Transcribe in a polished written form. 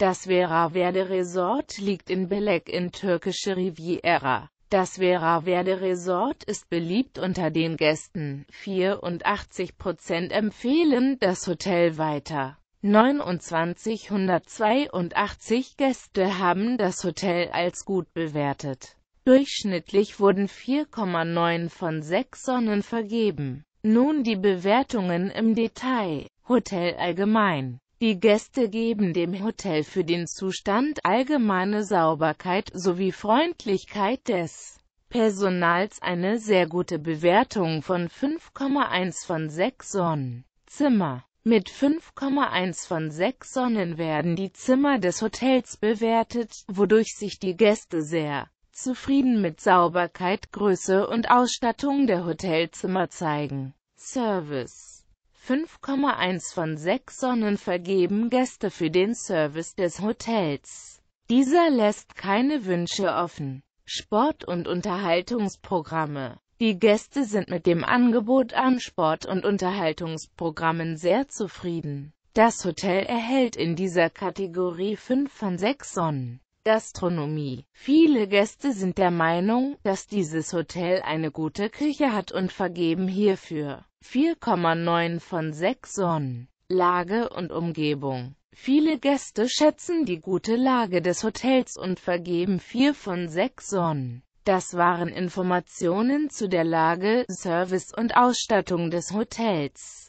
Das Vera Verde Resort liegt in Belek in türkische Riviera. Das Vera Verde Resort ist beliebt unter den Gästen. 84% empfehlen das Hotel weiter. 2982 Gäste haben das Hotel als gut bewertet. Durchschnittlich wurden 4,9 von 6 Sonnen vergeben. Nun die Bewertungen im Detail. Hotel allgemein. Die Gäste geben dem Hotel für den Zustand, allgemeine Sauberkeit sowie Freundlichkeit des Personals eine sehr gute Bewertung von 5,1 von 6 Sonnen. Zimmer. Mit 5,1 von 6 Sonnen werden die Zimmer des Hotels bewertet, wodurch sich die Gäste sehr zufrieden mit Sauberkeit, Größe und Ausstattung der Hotelzimmer zeigen. Service. 5,1 von 6 Sonnen vergeben Gäste für den Service des Hotels. Dieser lässt keine Wünsche offen. Sport- und Unterhaltungsprogramme. Die Gäste sind mit dem Angebot an Sport- und Unterhaltungsprogrammen sehr zufrieden. Das Hotel erhält in dieser Kategorie 5 von 6 Sonnen. Gastronomie. Viele Gäste sind der Meinung, dass dieses Hotel eine gute Küche hat und vergeben hierfür 4,9 von 6 Sonnen. Lage und Umgebung. Viele Gäste schätzen die gute Lage des Hotels und vergeben 4 von 6 Sonnen. Das waren Informationen zu der Lage, Service und Ausstattung des Hotels.